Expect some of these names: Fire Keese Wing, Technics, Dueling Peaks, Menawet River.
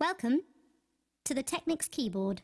Welcome to the Technics keyboard.